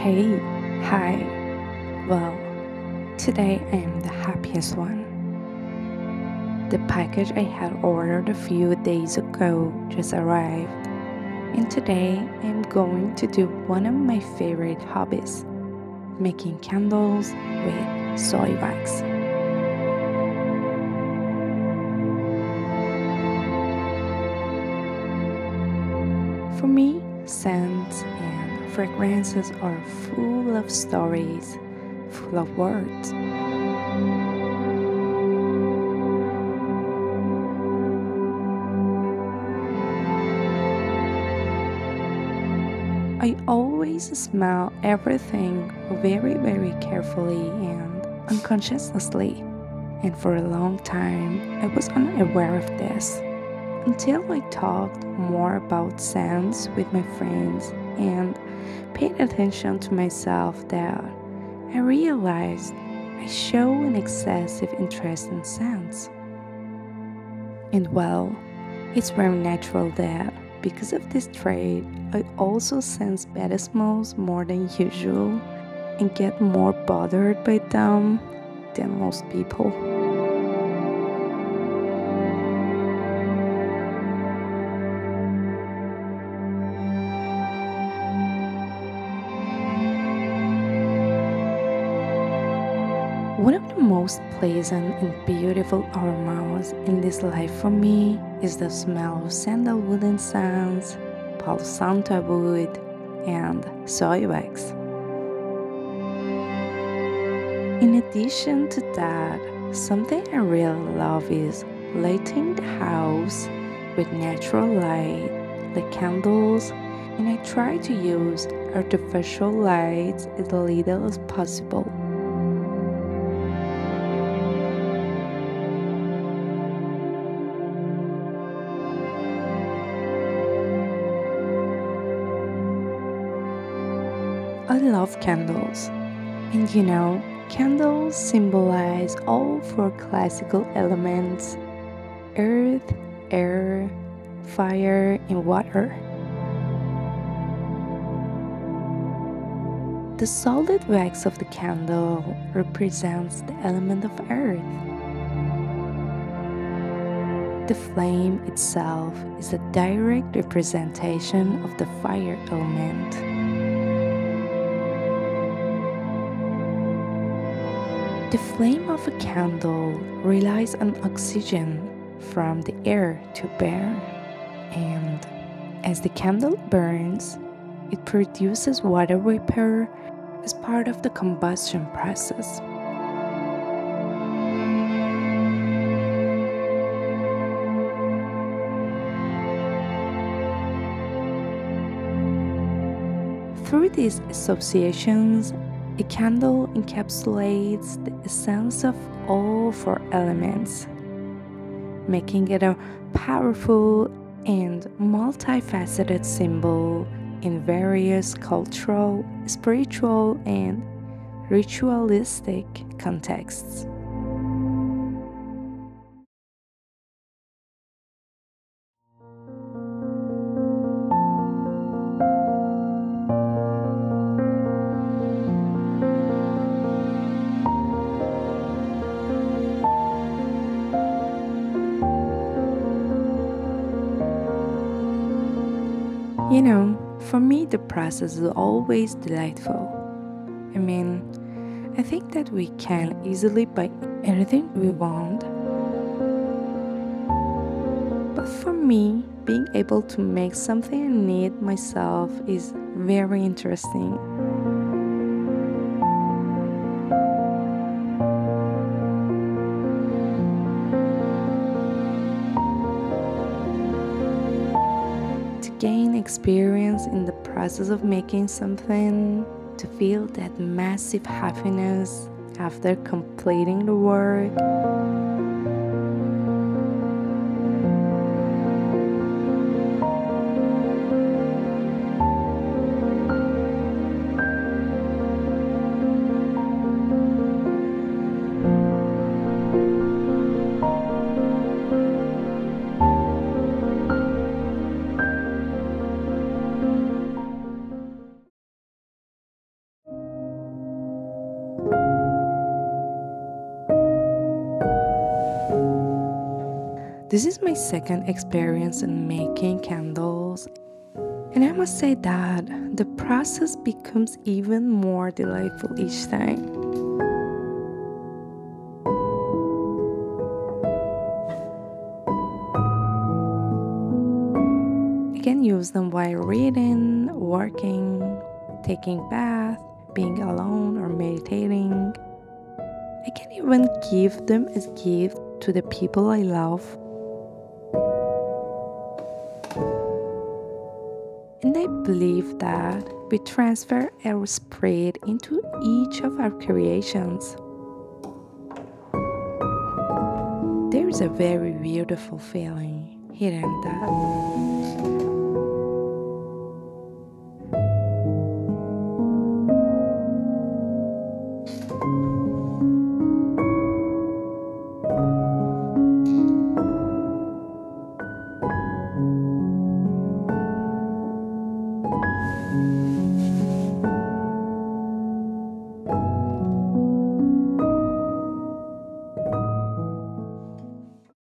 Hey, hi. Well, today I am the happiest one. The package I had ordered a few days ago just arrived, and today I am going to do one of my favorite hobbies, making candles with soy wax. For me, scents and fragrances are full of stories, full of words. I always smell everything very carefully and unconsciously, and for a long time I was unaware of this, until I talked more about scents with my friends and paid attention to myself that I realized I show an excessive interest in scents. And well, it's very natural that because of this trait, I also sense bad smells more than usual and get more bothered by them than most people. One of the most pleasant and beautiful aromas in this life for me is the smell of sandalwood incense, Palo Santo wood, and soy wax. In addition to that, something I really love is lighting the house with natural light, like candles, and I try to use artificial lights as little as possible. I love candles, and you know, candles symbolize all four classical elements: earth, air, fire, and water. The solid wax of the candle represents the element of earth. The flame itself is a direct representation of the fire element. The flame of a candle relies on oxygen from the air to burn, and as the candle burns, it produces water vapor as part of the combustion process. Through these associations, the candle encapsulates the essence of all four elements, making it a powerful and multifaceted symbol in various cultural, spiritual, and ritualistic contexts. You know, for me the process is always delightful. I mean, I think that we can easily buy anything we want. But for me, being able to make something I need myself is very interesting. Gain experience in the process of making something, to feel that massive happiness after completing the work. This is my second experience in making candles, and I must say that the process becomes even more delightful each time. I can use them while reading, working, taking bath, being alone or meditating. I can even give them as gift to the people I love. And I believe that we transfer our spirit into each of our creations. There is a very beautiful feeling hidden in that.